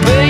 you.